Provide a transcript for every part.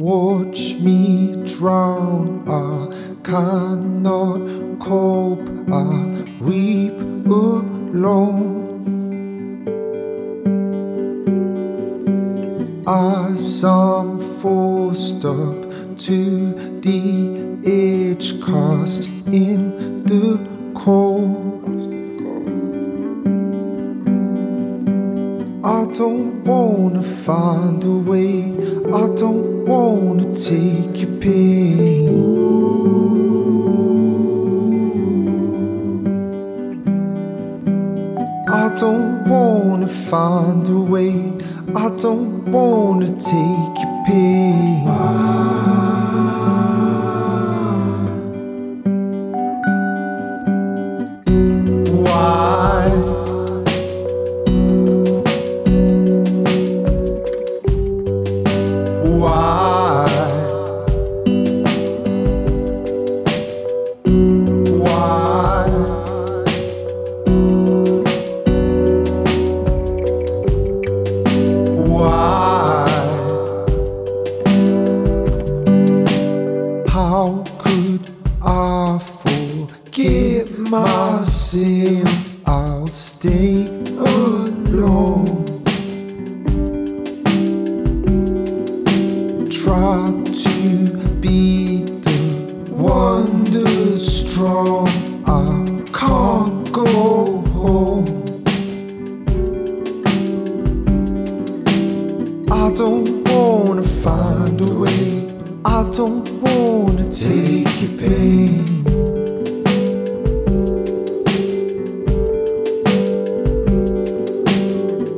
Watch me drown, I cannot cope, I weep alone. As I'm forced up to the edge, cast in the cold, I don't wanna find a way, I don't wanna take your pain. I don't wanna find a way, I don't wanna take your pain. Why? How could I forgive myself? I'll stay alone. Try to be the one that's strong. I can't go home. I don't wanna find a way, I don't wanna take your pain.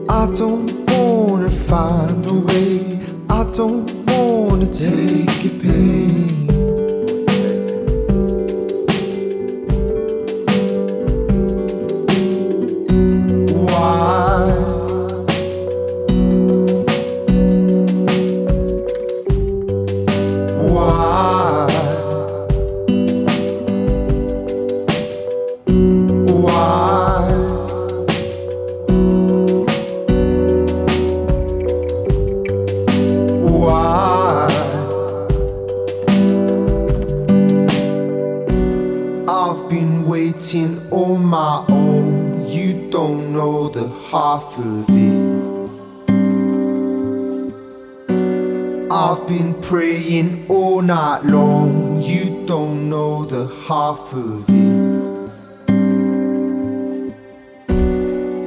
I don't wanna find a way, I don't wanna take your pain. I've been waiting on my own, you don't know the half of it. I've been praying all night long, you don't know the half of it.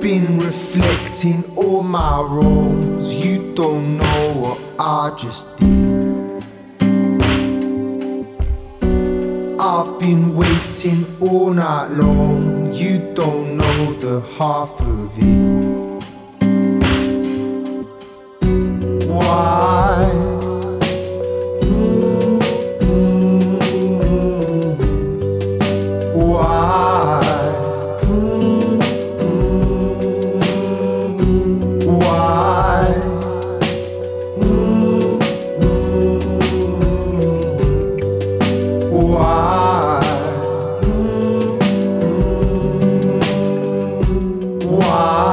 Been reflecting all my wrongs, you don't know what I just did. I've been waiting all night long, you don't know the half of it. Why? Why?